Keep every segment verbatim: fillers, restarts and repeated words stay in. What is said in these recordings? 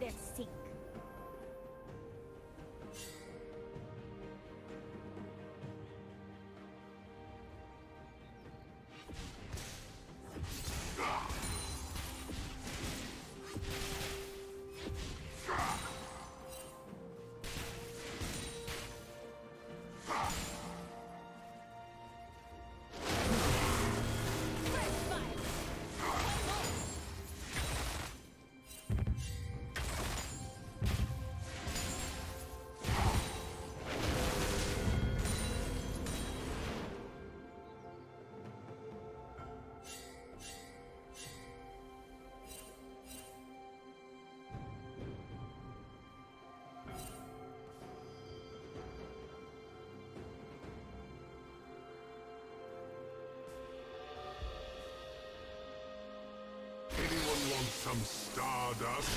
Their sink. Want some stardust?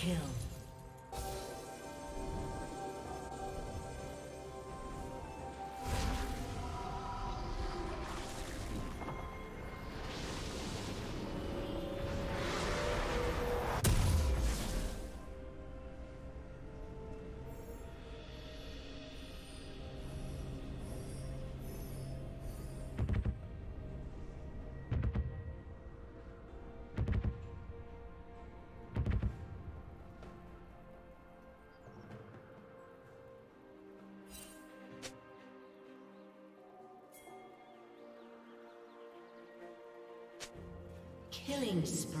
kill. Killing spree.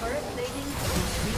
Turret plating.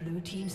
Blue team's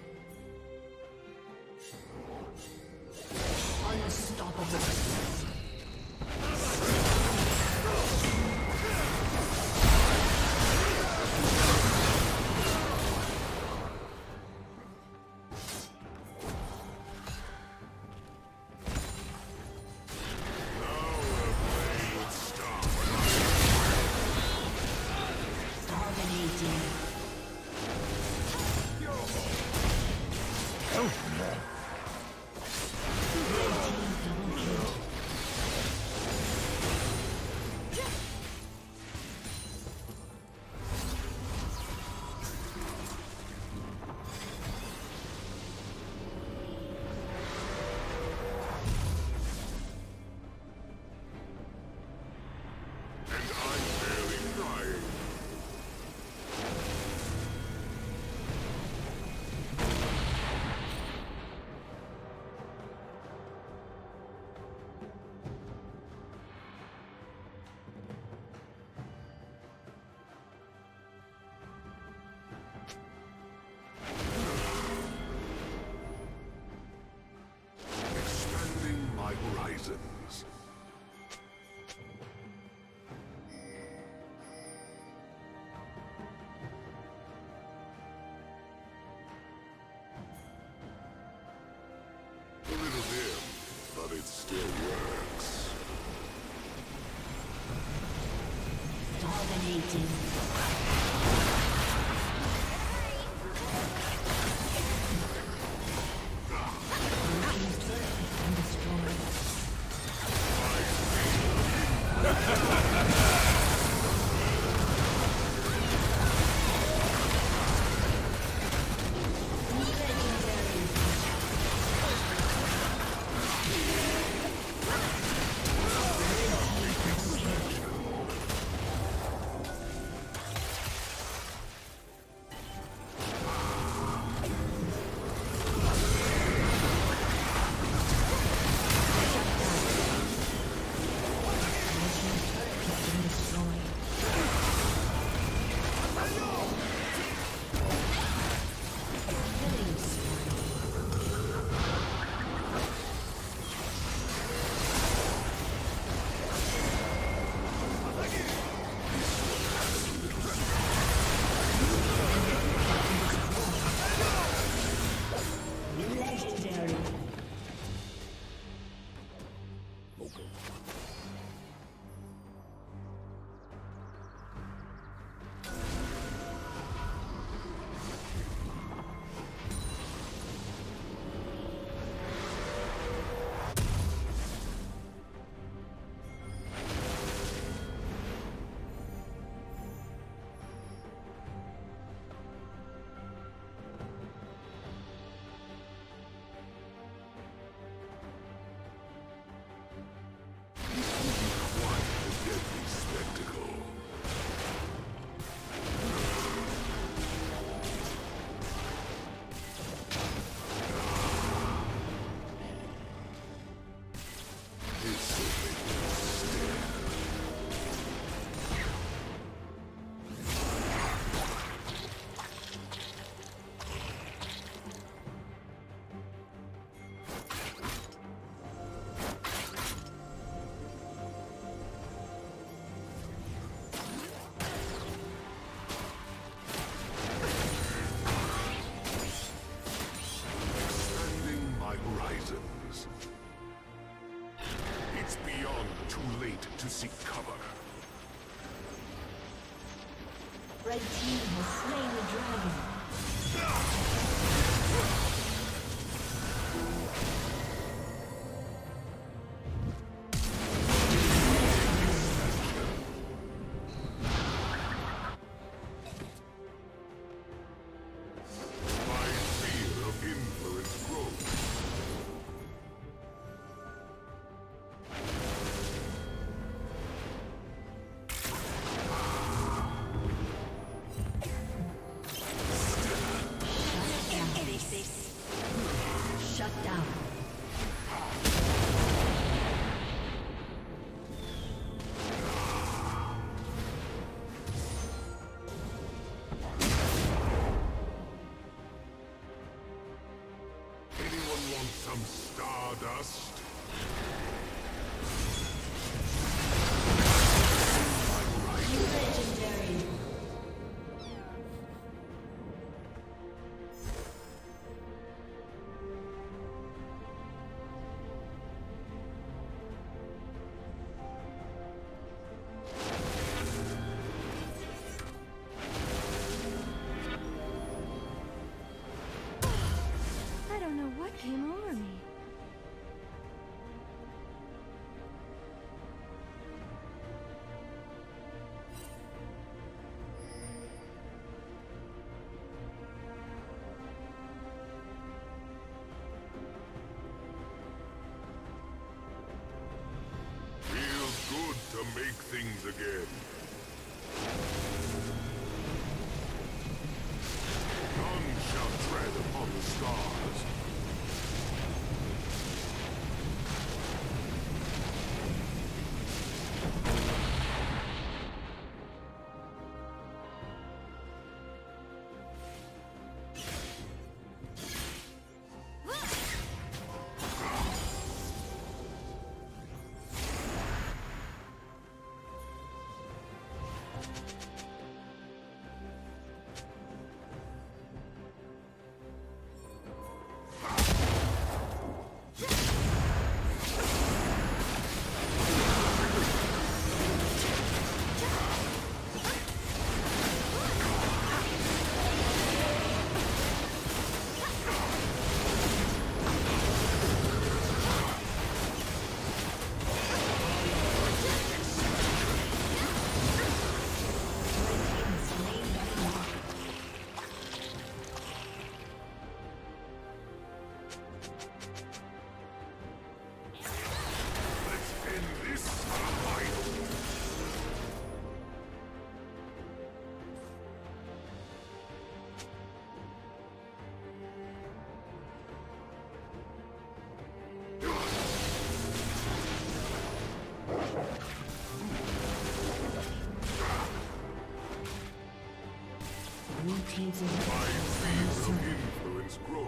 Unstoppable. It still works. Dominating. to seek cover. Red team has slain the dragon. My sphere of influence grows. Came over me. Feels good to make things again. None shall tread upon the stars. My field of influence grows.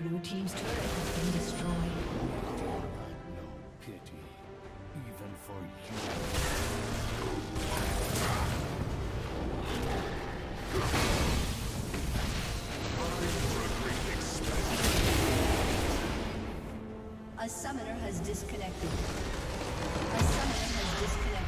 Blue team's turret has been destroyed. No pity, even for you. A summoner has disconnected. A summoner has disconnected.